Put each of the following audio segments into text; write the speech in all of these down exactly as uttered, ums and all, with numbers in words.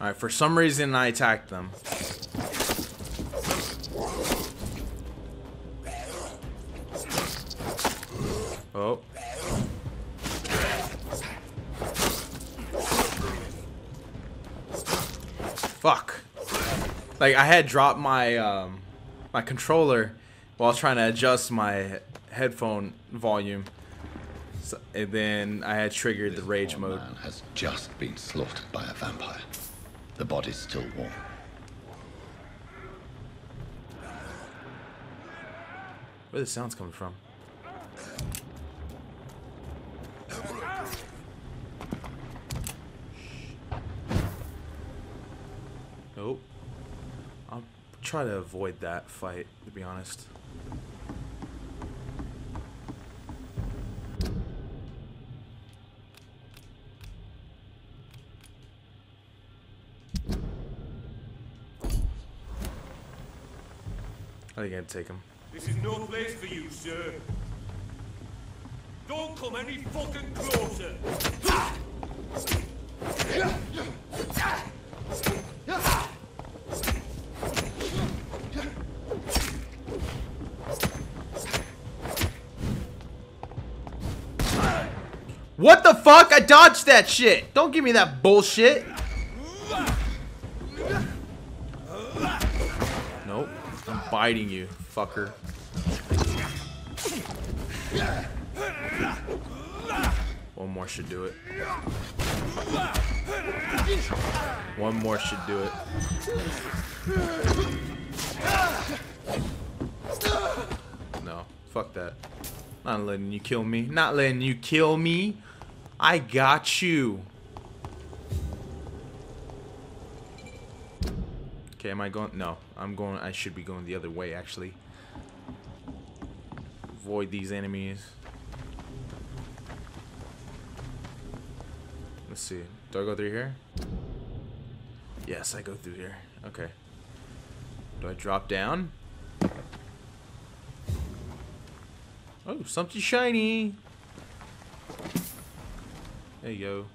Alright, for some reason I attacked them. Oh. Fuck. Like, I had dropped my, um, my controller while trying to adjust my headphone volume. So, and then I had triggered the rage mode. This poor man has just been slaughtered by a vampire. The body's still warm. Where the sound's coming from? Nope. I'll try to avoid that fight, to be honest. I think I'd take him. This is no place for you, sir. Don't come any fucking closer. What the fuck? I dodged that shit. Don't give me that bullshit. Biting you, fucker. One more should do it. One more should do it. No, fuck that. Not letting you kill me. Not letting you kill me. I got you. Okay, am I going? No, I'm going. I should be going the other way, actually. Avoid these enemies. Let's see. Do I go through here? Yes, I go through here. Okay. Do I drop down? Oh, something shiny. There you go.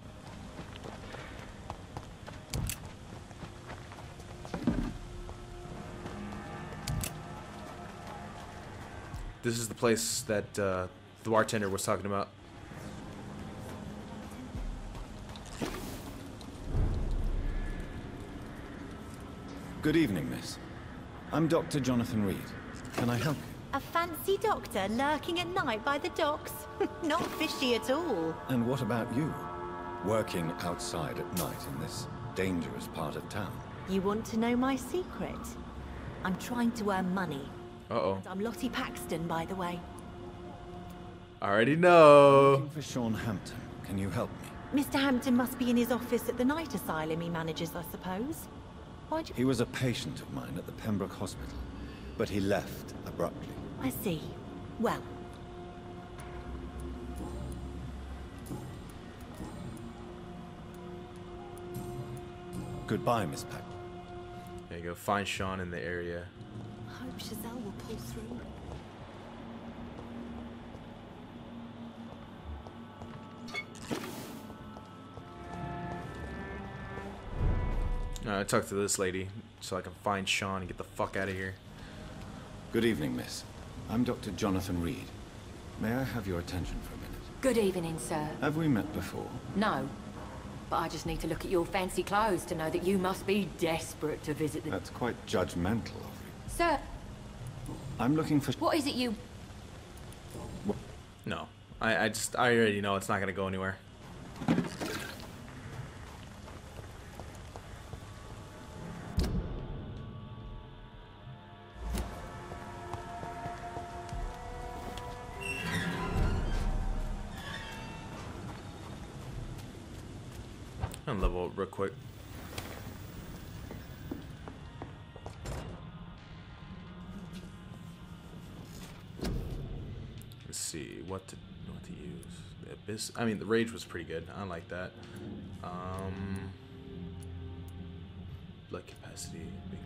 This is the place that uh, the bartender was talking about. Good evening, miss. I'm Doctor Jonathan Reid. Can I help you? A fancy doctor lurking at night by the docks. Not fishy at all. And what about you? Working outside at night in this dangerous part of town. You want to know my secret? I'm trying to earn money. Uh-oh. I'm Lottie Paxton, by the way. I already know. Looking for Sean Hampton. Can you help me? Mister Hampton must be in his office at the night asylum he manages, I suppose. Why'd you... He was a patient of mine at the Pembroke Hospital, but he left abruptly. I see. Well. Goodbye, Miss Paxton. There you go. Find Sean in the area. I hope Giselle will pull through. Alright, I talked to this lady so I can find Sean and get the fuck out of here. Good evening, miss. I'm Doctor Jonathan Reid. May I have your attention for a minute? Good evening, sir. Have we met before? No. But I just need to look at your fancy clothes to know that you must be desperate to visit the... That's quite judgmental of you. Sir! I'm looking for... What is it you... What? No. I, I just... I already know it's not gonna go anywhere. I'm gonna level up real quick. See what to what to use. The abyss. I mean, the rage was pretty good. I like that. Um, blood capacity, big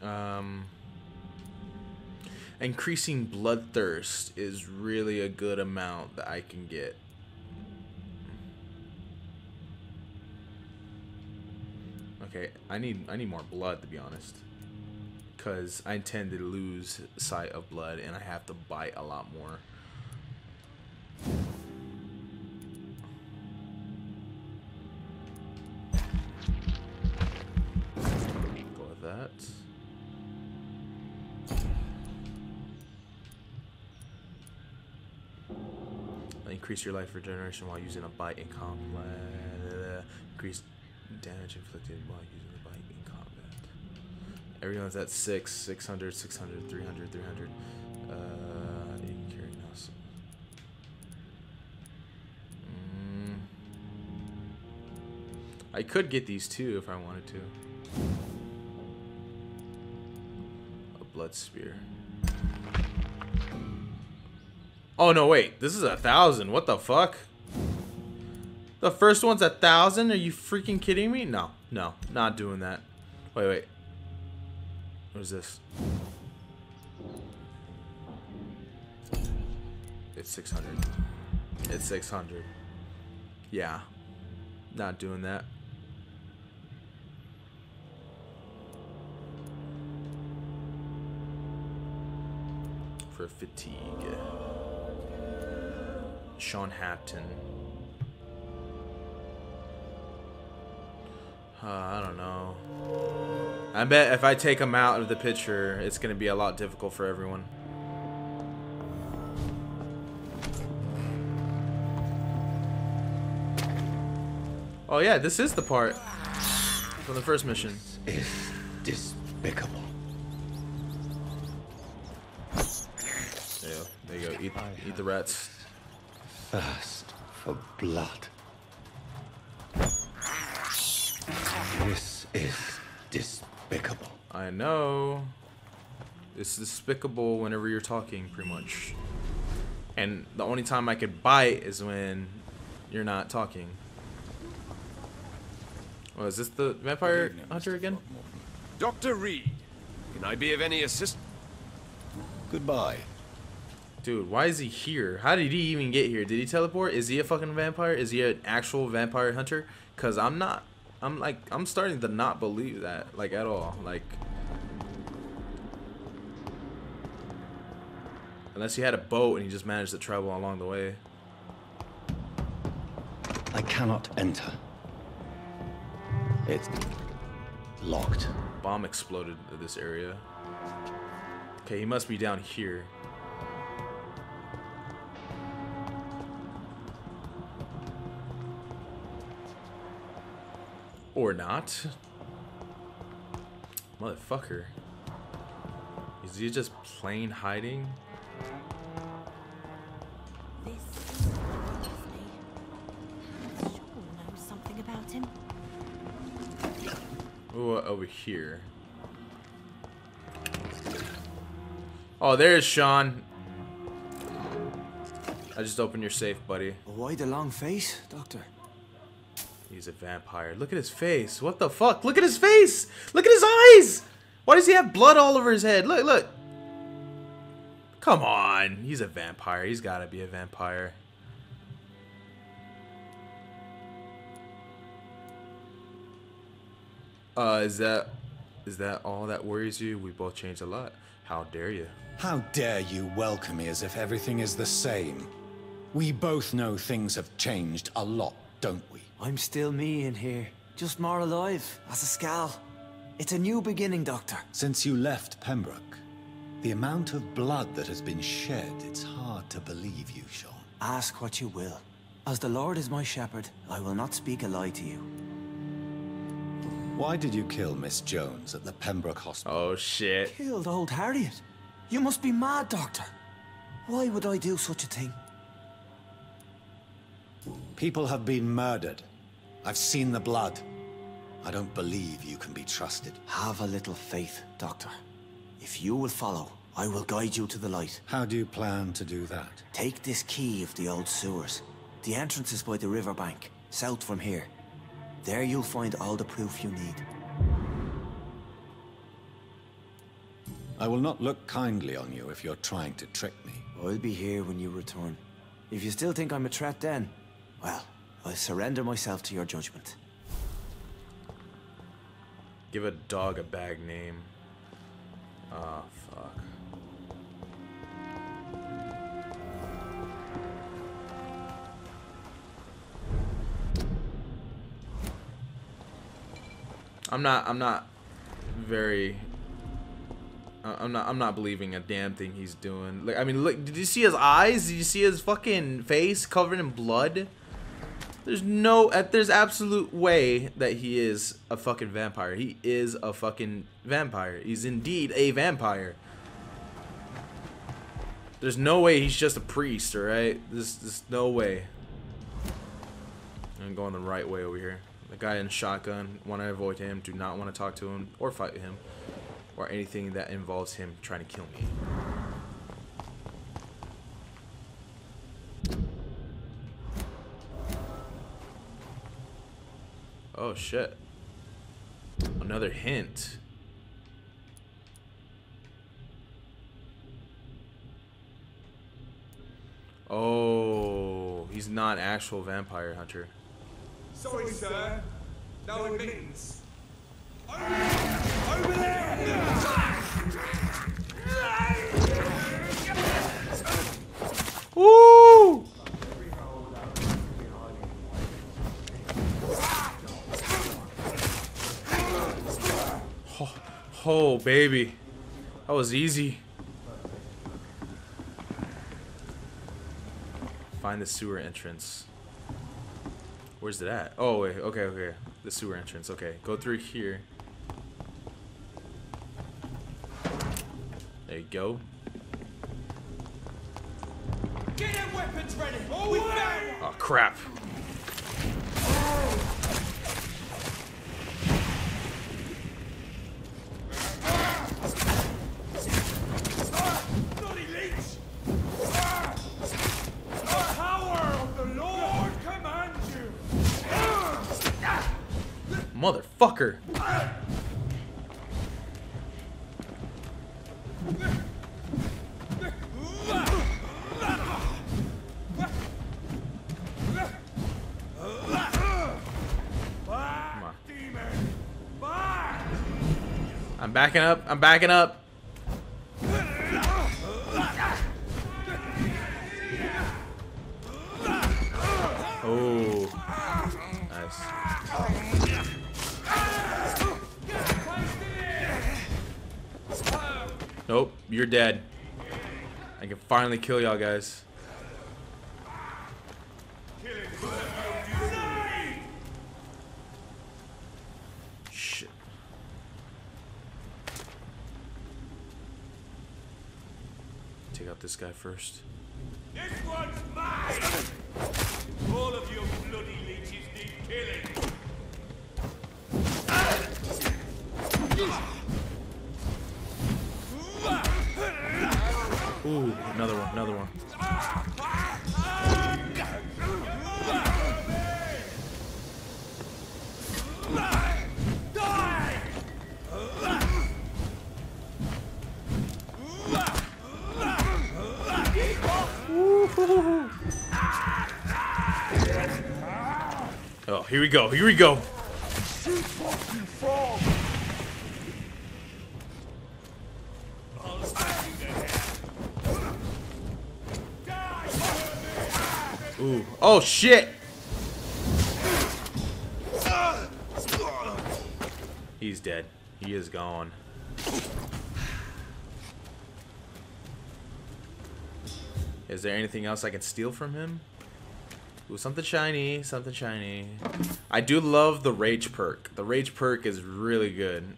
thirst. Hmm. Um, increasing blood thirst is really a good amount that I can get. Okay, I need I need more blood, to be honest, because I tend to lose sight of blood and I have to bite a lot more. Go with that. Increase your life regeneration while using a bite and combat. Increase damage inflicted while using a bite in combat. Everyone's at six, six hundred, six hundred, three hundred, three hundred. Uh, I didn't carry now, so. Mm. I could get these two if I wanted to. A blood spear. Oh no, wait, this is a thousand. What the fuck? The first one's a thousand? Are you freaking kidding me? No, no, not doing that. Wait, wait. What is this? It's six hundred. It's six hundred. Yeah. Not doing that. For fatigue. Sean Hampton. Uh, I don't know. I bet if I take him out of the picture, it's going to be a lot difficult for everyone. Oh yeah, this is the part from the first mission. This is despicable. There you go. There you go. Eat, eat the rats. Thirst for blood. This is despicable. I know. It's despicable whenever you're talking, pretty much. And the only time I could bite is when you're not talking. Oh, is this the vampire evening, hunter again? Doctor Reid, can I be of any assistance? Goodbye. Dude, why is he here? How did he even get here? Did he teleport? Is he a fucking vampire? Is he an actual vampire hunter? Because I'm not. I'm like, I'm starting to not believe that, like, at all. Like, unless he had a boat and he just managed to travel along the way. I cannot enter. It's locked. Bomb exploded in this area. Okay, he must be down here. Or not. Motherfucker. Is he just plain hiding? This is Sean knows something about him. Ooh, over here. Oh, there's Sean. I just opened your safe, buddy. Why the long face, Doctor? He's a vampire. Look at his face. What the fuck? Look at his face! Look at his eyes! Why does he have blood all over his head? Look, look. Come on. He's a vampire. He's gotta be a vampire. Uh, is that... Is that all that worries you? We both changed a lot. How dare you? How dare you welcome me as if everything is the same? We both know things have changed a lot, don't we? I'm still me in here, just more alive, as a Ascal. It's a new beginning, Doctor. Since you left Pembroke, the amount of blood that has been shed, it's hard to believe you, Sean. Ask what you will. As the Lord is my shepherd, I will not speak a lie to you. Why did you kill Miss Jones at the Pembroke Hospital? Oh, shit. Killed old Harriet? You must be mad, Doctor. Why would I do such a thing? People have been murdered. I've seen the blood. I don't believe you can be trusted. Have a little faith, Doctor. If you will follow, I will guide you to the light. How do you plan to do that? Take this key of the old sewers. The entrance is by the riverbank, south from here. There you'll find all the proof you need. I will not look kindly on you if you're trying to trick me. I'll be here when you return. If you still think I'm a threat then, well... I surrender myself to your judgment. Give a dog a bag name. Ah, oh, fuck. I'm not, I'm not very, I'm not, I'm not believing a damn thing he's doing. Like, I mean, look, did you see his eyes? Did you see his fucking face covered in blood? There's no, there's absolute way that he is a fucking vampire. He is a fucking vampire. He's indeed a vampire. There's no way he's just a priest, alright? There's, there's no way. I'm going the right way over here. The guy in shotgun, want to avoid him, do not want to talk to him or fight him or anything that involves him trying to kill me. Oh shit. Another hint. Oh, he's not an actual vampire hunter. Sorry, sir. No admittance. Over there! Over there! Woo! Oh, oh, baby. That was easy. Find the sewer entrance. Where's it at? Oh, wait. Okay, okay. The sewer entrance. Okay. Go through here. There you go. Get your weapons ready. We found one. Oh, crap. Motherfucker. I'm backing up. I'm backing up. Nope, you're dead. I can finally kill y'all guys. Shit. Take out this guy first. This one's mine! All of you bloody leeches need killing. Ah! Ooh, another one, another one. Oh, here we go, here we go. Ooh. Oh shit! He's dead. He is gone. Is there anything else I can steal from him? Ooh, something shiny, something shiny. I do love the rage perk. The rage perk is really good.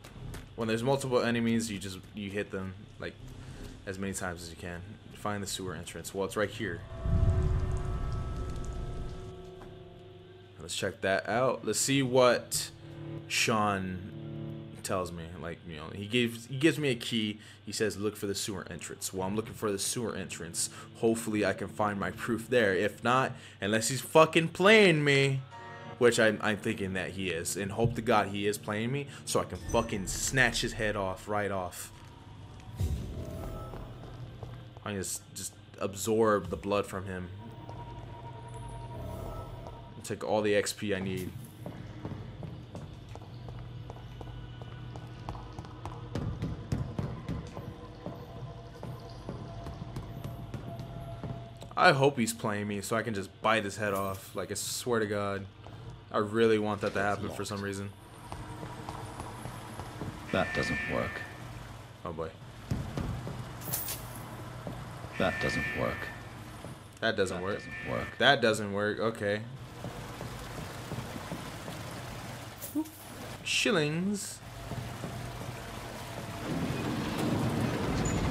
When there's multiple enemies, you just you hit them like as many times as you can. Find the sewer entrance. Well, it's right here. Let's check that out. Let's see what Sean tells me. Like, you know, he gives he gives me a key. He says, look for the sewer entrance. Well, I'm looking for the sewer entrance. Hopefully I can find my proof there. If not, unless he's fucking playing me, which I'm, I'm thinking that he is. And hope to God he is playing me so I can fucking snatch his head off right off. I can just, just absorb the blood from him. Take all the X P I need. I hope he's playing me so I can just bite his head off. Like, I swear to God. I really want that to happen for some reason. That doesn't work. Oh boy. That doesn't work. That doesn't work. That doesn't work. Okay. Shillings.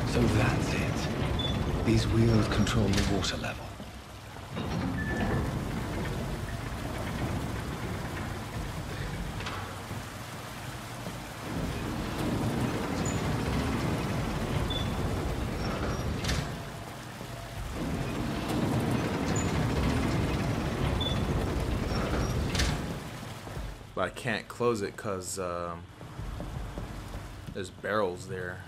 So that's it. These wheels control the water level. I can't close it because um, there's barrels there.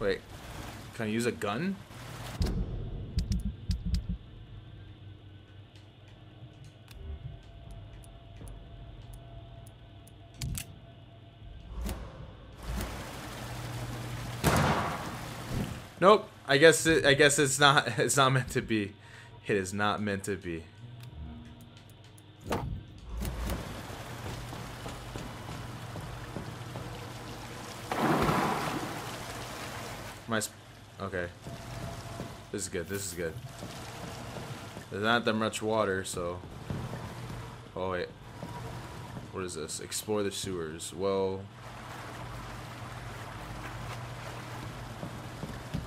Wait, can I use a gun? Nope. I guess it, I guess it's not. It's not meant to be. It is not meant to be. My sp okay. This is good. This is good. There's not that much water, so. Oh wait. What is this? Explore the sewers. Well.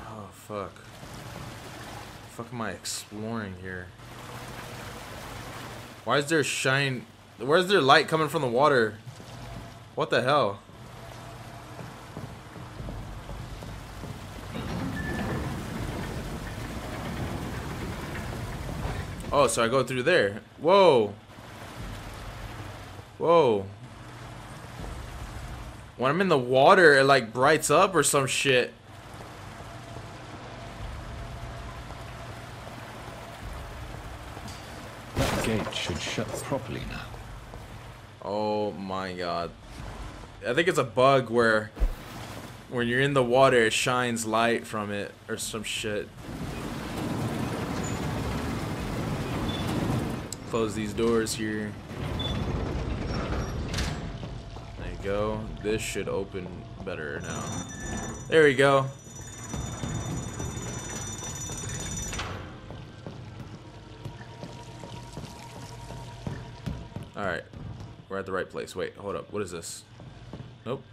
Oh fuck. What the fuck am I exploring here? Why is there shine? Where's there light coming from the water? What the hell? Oh, so I go through there. Whoa. Whoa. When I'm in the water, it like brights up or some shit. Gate should shut properly now. Oh my god. I think it's a bug where when you're in the water it shines light from it or some shit. Close these doors here. There you go. This should open better now. There we go. Alright, we're at the right place. Wait, hold up. What is this? Nope.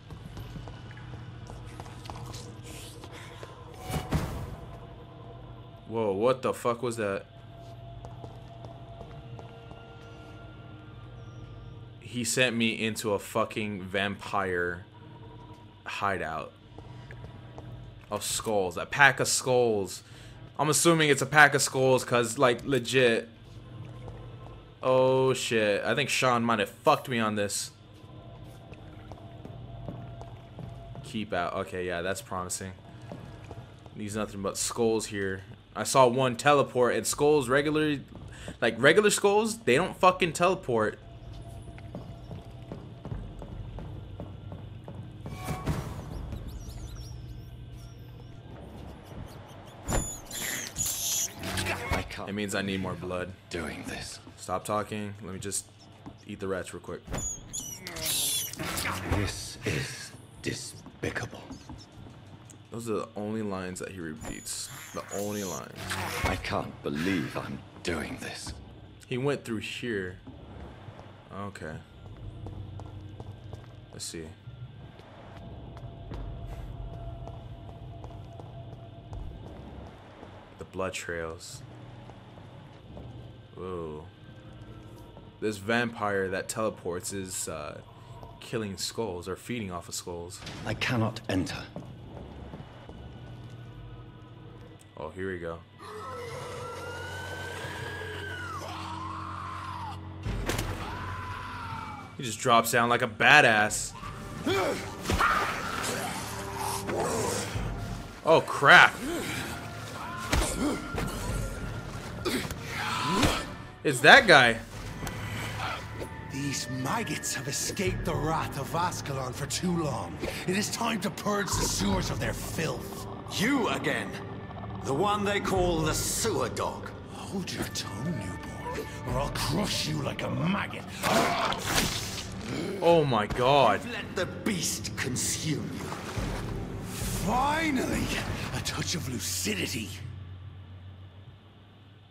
Whoa, what the fuck was that? He sent me into a fucking vampire hideout. Of skulls. A pack of skulls. I'm assuming it's a pack of skulls because, like, legit... Oh shit, I think Sean might have fucked me on this. Keep out. Okay, yeah, that's promising. There's nothing but skulls here. I saw one teleport, and skulls regularly, like regular skulls, they don't fucking teleport. It means I need more blood. Doing this. Stop talking. Let me just eat the rats real quick. This is despicable. Those are the only lines that he repeats. The only lines. I can't believe I'm doing this. He went through here. Okay. Let's see. The blood trails. Whoa. This vampire that teleports is uh, killing skulls or feeding off of skulls. I cannot enter. Oh, here we go. He just drops down like a badass. Oh, crap. It's that guy. These maggots have escaped the wrath of Ascalon for too long. It is time to purge the sewers of their filth. You again. The one they call the sewer dog. Hold your tongue, newborn, or I'll crush you like a maggot. Oh my God. Let the beast consume you. Finally, a touch of lucidity.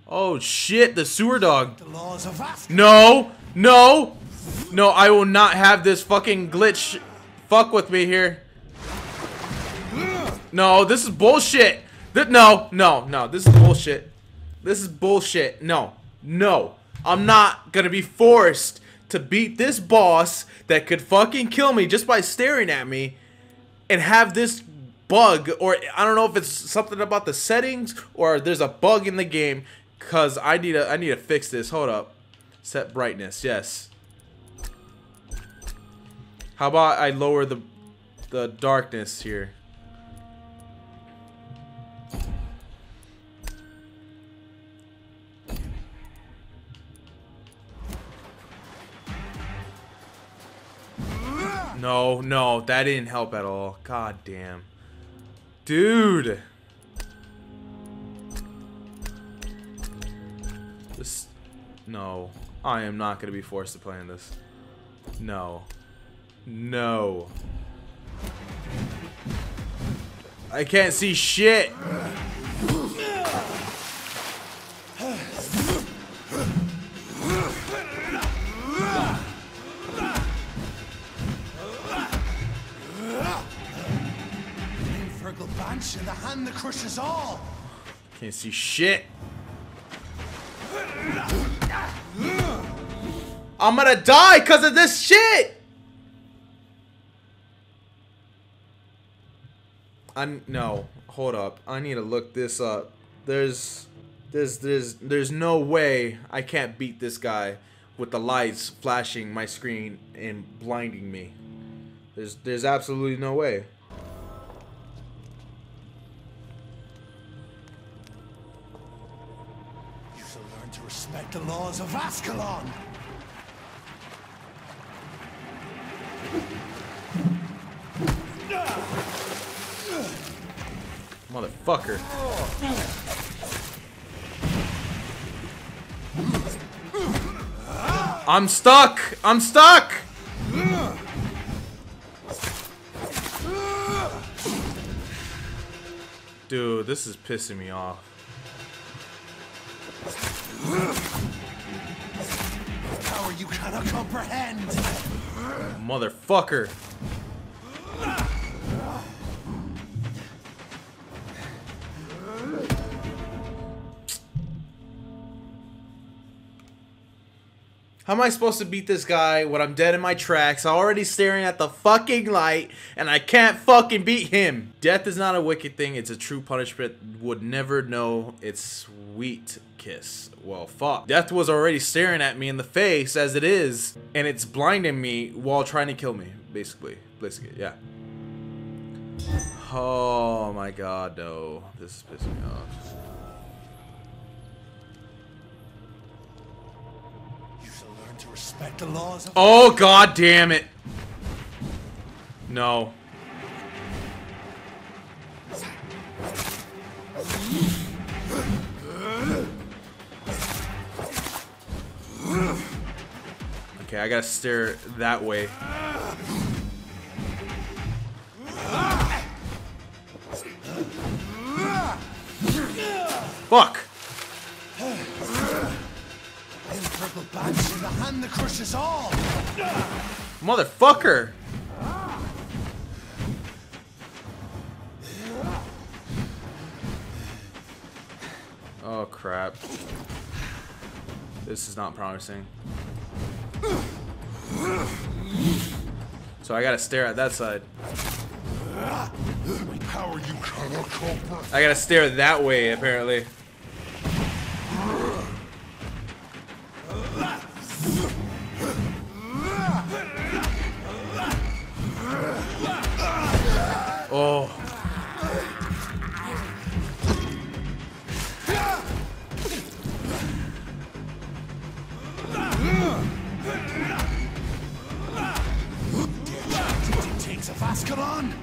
Oh shit, the sewer dog. The laws of Ascalon. No, no, no, I will not have this fucking glitch fuck with me here. No, this is bullshit. Th no, no, no, this is bullshit. This is bullshit. No, no, I'm not gonna be forced to beat this boss that could fucking kill me just by staring at me and have this bug, or I don't know if it's something about the settings or there's a bug in the game, cuz I need to I need to fix this. Hold up. Set brightness. Yes. How about I lower the the darkness here? No, no, that didn't help at all. God damn. Dude. This, no, I am not going to be forced to play in this. No. No. I can't see shit. Bunch of the hand that crushes all. Can't see shit. I'm gonna die because of this shit. I no. Hold up. I need to look this up. There's, there's, there's, there's no way I can't beat this guy with the lights flashing my screen and blinding me. There's, there's absolutely no way. Respect the laws of Ascalon. Motherfucker. I'm stuck. I'm stuck. Dude, this is pissing me off. Power you cannot comprehend. Motherfucker. How am I supposed to beat this guy when I'm dead in my tracks, already staring at the fucking light, and I can't fucking beat him? Death is not a wicked thing, it's a true punishment. Would never know its sweet kiss. Well, fuck. Death was already staring at me in the face as it is, and it's blinding me while trying to kill me, basically. Basically, yeah. Oh my God, no. This is pissing me off. To respect the laws of oh God damn it. No. Okay, I gotta stare that way. Fuck. The hand that crushes all. Motherfucker. Oh crap. This is not promising. So I gotta stare at that side. I gotta stare that way apparently. Oh. Takes a Ascalon.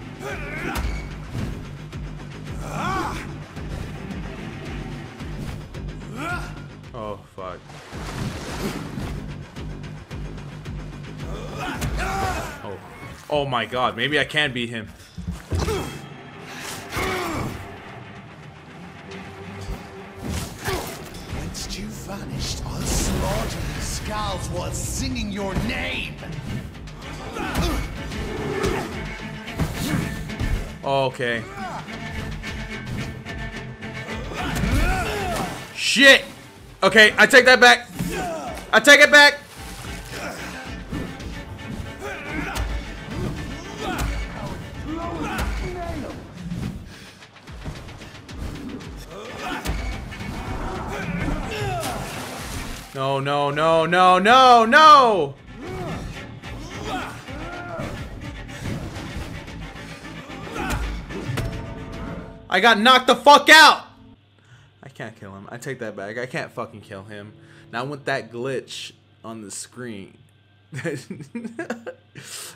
Oh my god, maybe I can beat him. Once you vanished, I'll slaughter the skulls while singing your name. Okay. Shit! Okay, I take that back. I take it back. No, no, no, no, no, no! I got knocked the fuck out! I can't kill him. I take that back. I can't fucking kill him. Not with that glitch on the screen.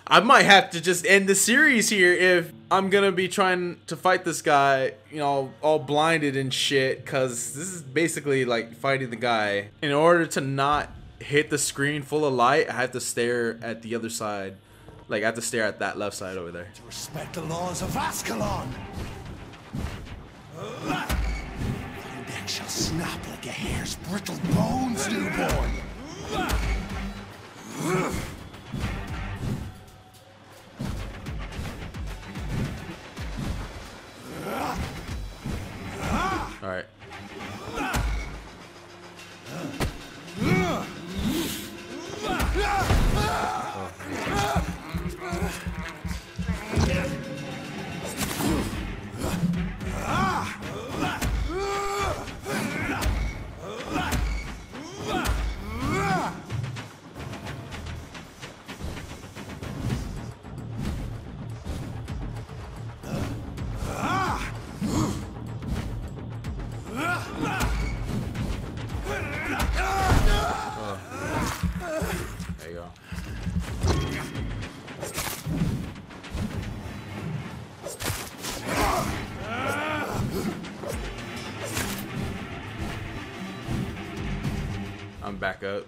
I might have to just end the series here if I'm gonna be trying to fight this guy, you know, all blinded and shit, because this is basically like fighting the guy. In order to not hit the screen full of light, I have to stare at the other side. Like, I have to stare at that left side over there. To respect the laws of Ascalon. Your neck shall snap like a hare's brittle bones, newborn. All right. I'm back up.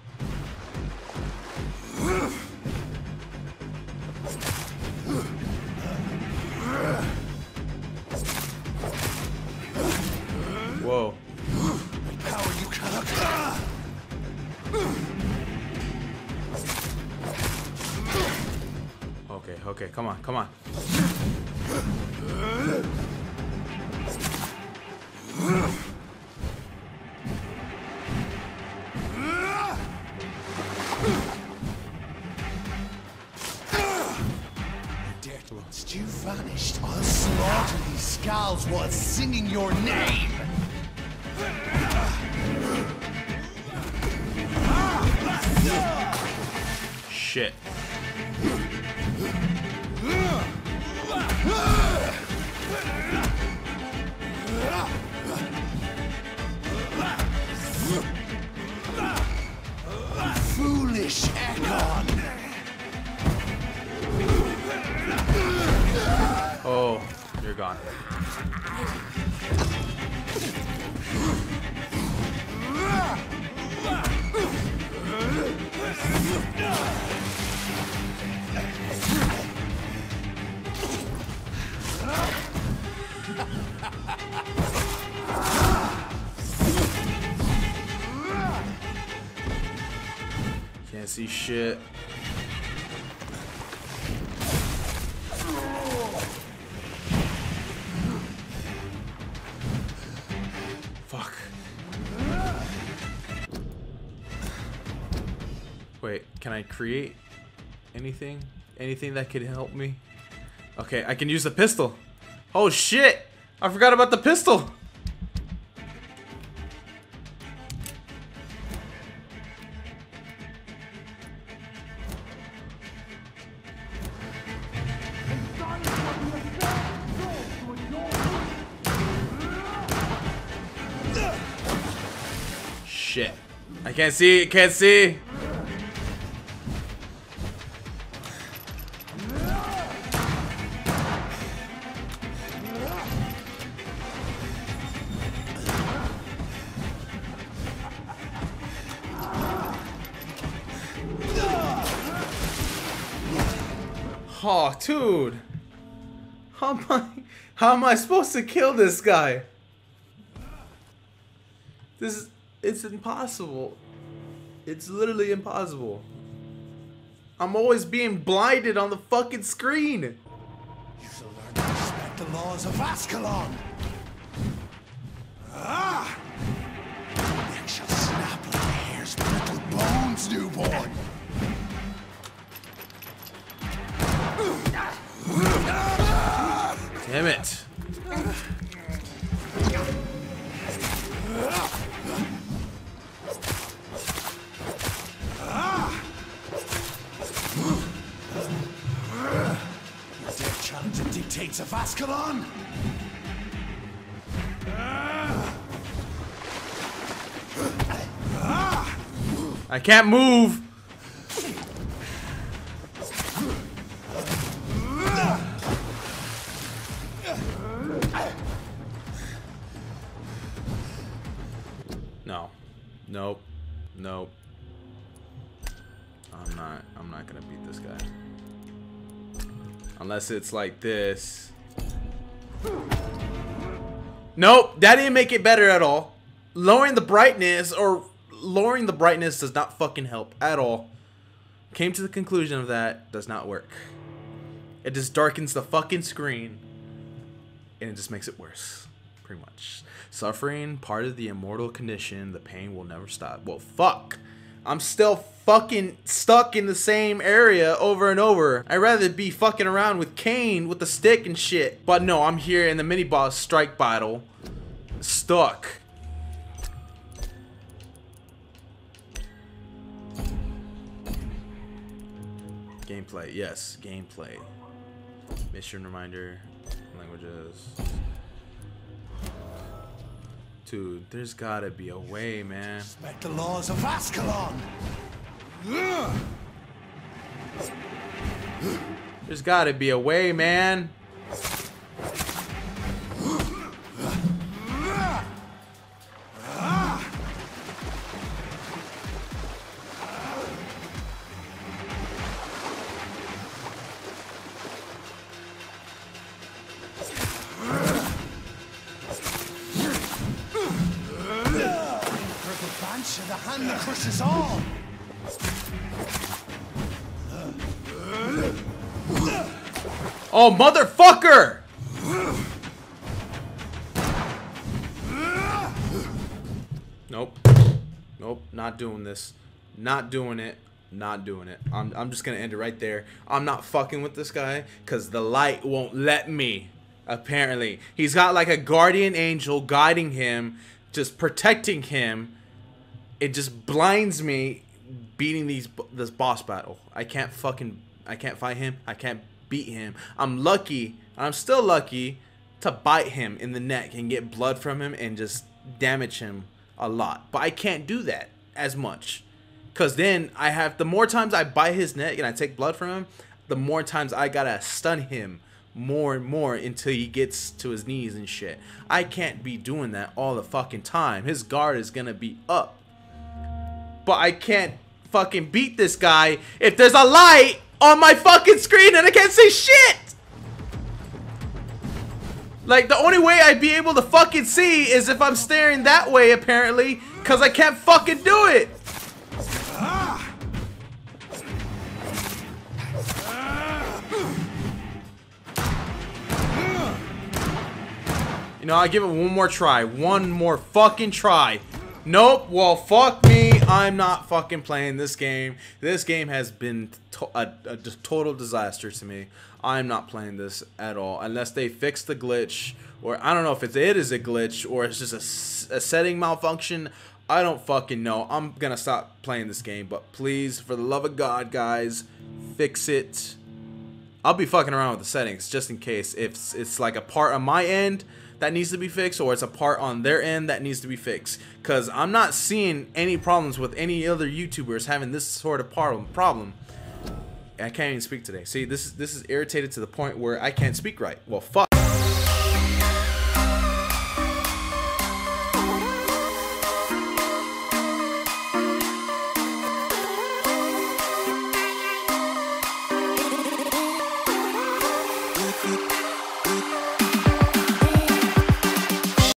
Whoa. Okay, okay, come on, come on. You vanished. I'll slaughter these skulls while singing your name. Shit. Foolish Econ. Oh, you're gone. Can't see shit. Wait, can I create anything? Anything that could help me? Okay, I can use the pistol. Oh shit! I forgot about the pistol! Shit. I can't see, I can't see! Oh, dude. How am I, how am I supposed to kill this guy? This is, it's impossible. It's literally impossible. I'm always being blinded on the fucking screen. You shall learn to respect the laws of Ascalon. Ah! It shall snap like the hair's brittle bones, newborn. Damn it. Your dead challenge and dictates of Ascalon. I can't move. No, nope, nope. I'm not. I'm not gonna beat this guy. Unless it's like this. Nope, that didn't make it better at all. Lowering the brightness or lowering the brightness does not fucking help at all. Came to the conclusion of that does not work. It just darkens the fucking screen. And it just makes it worse. Pretty much. Suffering, part of the immortal condition, the pain will never stop. Well, fuck. I'm still fucking stuck in the same area over and over. I'd rather be fucking around with Kane with the stick and shit. But no, I'm here in the mini boss strike battle. Stuck. Gameplay, yes, gameplay. Mission reminder, languages. Dude, there's gotta be a way, man. Respect the laws of Ascalon. There's gotta be a way, man. The hand that crushes all. Oh, motherfucker! Nope. Nope. Not doing this. Not doing it. Not doing it. I'm, I'm just gonna end it right there. I'm not fucking with this guy because the light won't let me. Apparently. He's got like a guardian angel guiding him, just protecting him. It just blinds me beating these this boss battle. I can't fucking I can't fight him. I can't beat him. I'm lucky. I'm still lucky to bite him in the neck and get blood from him and just damage him a lot. But I can't do that as much. Cause then I have the more times I bite his neck and I take blood from him, the more times I gotta stun him more and more until he gets to his knees and shit. I can't be doing that all the fucking time. His guard is gonna be up. But I can't fucking beat this guy if there's a light on my fucking screen and I can't see shit! Like, the only way I'd be able to fucking see is if I'm staring that way, apparently, because I can't fucking do it! You know, I give it one more try. One more fucking try. Nope, well, fuck me. I'm not fucking playing this game. This game has been to a, a total disaster to me. I'm not playing this at all. Unless they fix the glitch, or I don't know if it's, it is a glitch, or it's just a, a setting malfunction. I don't fucking know. I'm gonna stop playing this game, but please, for the love of God, guys, fix it. I'll be fucking around with the settings, just in case. If it's, it's like a part on my end that needs to be fixed, or it's a part on their end that needs to be fixed, because I'm not seeing any problems with any other YouTubers having this sort of problem problem. I can't even speak today. See, this is this is irritated to the point where I can't speak right. Well, fuck.